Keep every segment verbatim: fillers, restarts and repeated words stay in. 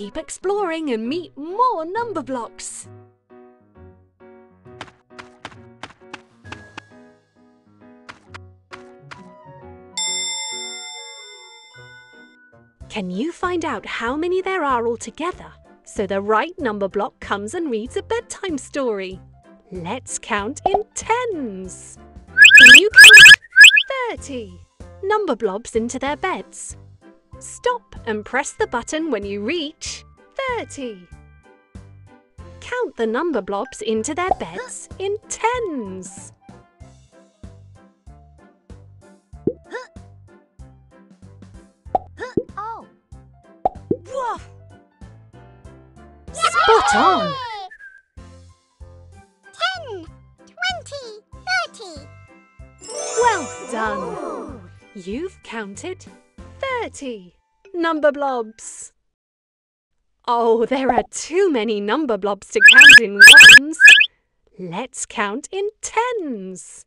Keep exploring and meet more number blocks. Can you find out how many there are altogether so the right number block comes and reads a bedtime story? Let's count in tens. Can you count thirty number blobs into their beds? Stop and press the button when you reach thirty. Count the number blobs into their beds in tens. Oh. Whoa. Spot on! ten, twenty, thirty. Well done! Ooh. You've counted thirty number blobs. Oh, there are too many number blobs to count in ones. Let's count in tens.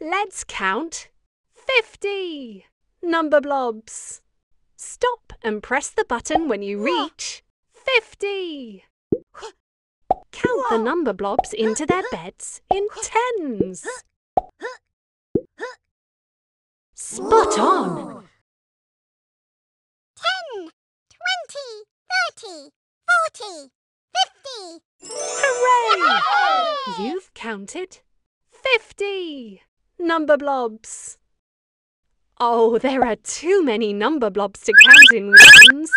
Let's count fifty number blobs. Stop and press the button when you reach fifty. Count the number blobs into their beds in tens. Spot on! ten, twenty, thirty, forty, fifty. Hooray! Yay! You've counted fifty number blobs. Oh, there are too many number blobs to count in ones.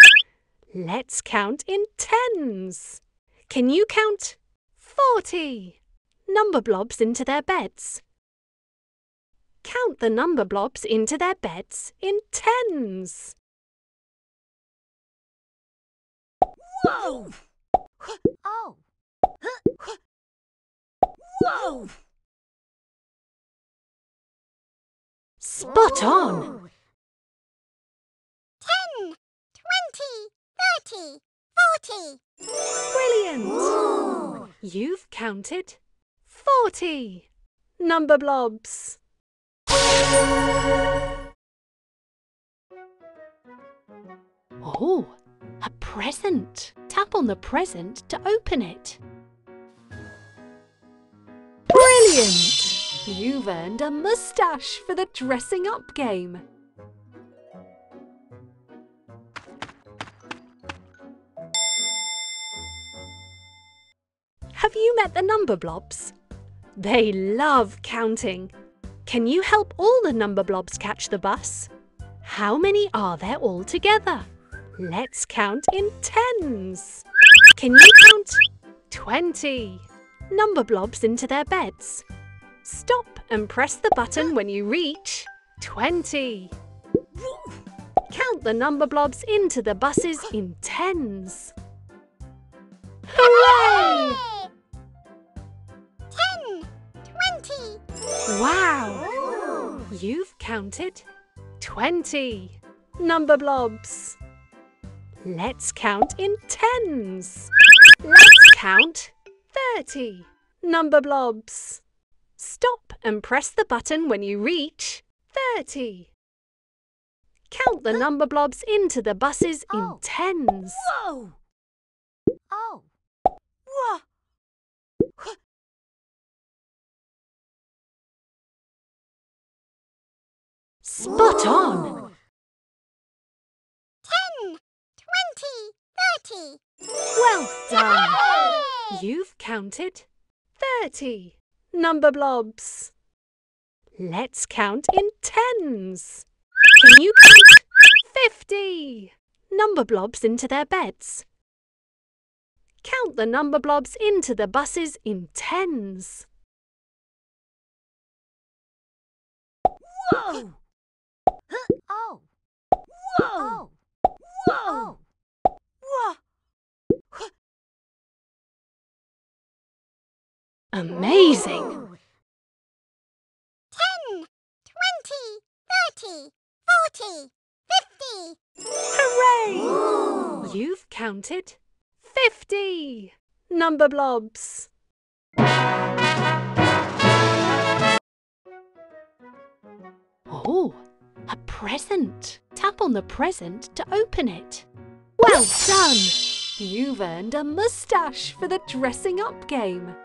Let's count in tens. Can you count forty number blobs into their beds? Count the number blobs into their beds in tens. Whoa! Oh! Whoa! Spot on! ten, twenty, thirty, forty. Brilliant! Ooh. You've counted forty number blobs. Oh, a present. Tap on the present to open it. Brilliant! You've earned a moustache for the dressing up game. Have you met the number blobs? They love counting. Can you help all the number blobs catch the bus? How many are there all together? Let's count in tens. Can you count twenty number blobs into their beds? Stop and press the button when you reach twenty. Count the number blobs into the buses in tens. Hooray! ten, twenty. Wow! Ooh. You've counted twenty number blobs. Let's count in tens. Let's count thirty number blobs. Stop and press the button when you reach thirty. Count the number blobs into the buses oh. in tens. Whoa! Oh. Whoa. Spot Whoa. on! ten, twenty, thirty. Well done! Yay! You've counted thirty number blobs. Let's count in tens. Can you count fifty number blobs into their beds? Count the number blobs into the buses in tens. Whoa! Oh! Whoa! Whoa! Whoa! Amazing! Ooh. ten, twenty, thirty, forty, fifty. Hooray! Ooh. You've counted fifty number blobs. Oh, a present. Tap on the present to open it. Well done! You've earned a mustache for the dressing up game.